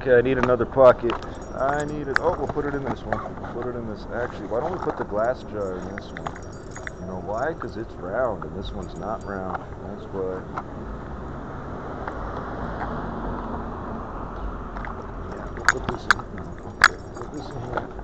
Okay, I need another pocket. I need it. Oh, we'll put it in this one. We'll put it in this. Actually, why don't we put the glass jar in this one? You know why? Because it's round, and this one's not round. That's why. Yeah, we'll put this in here.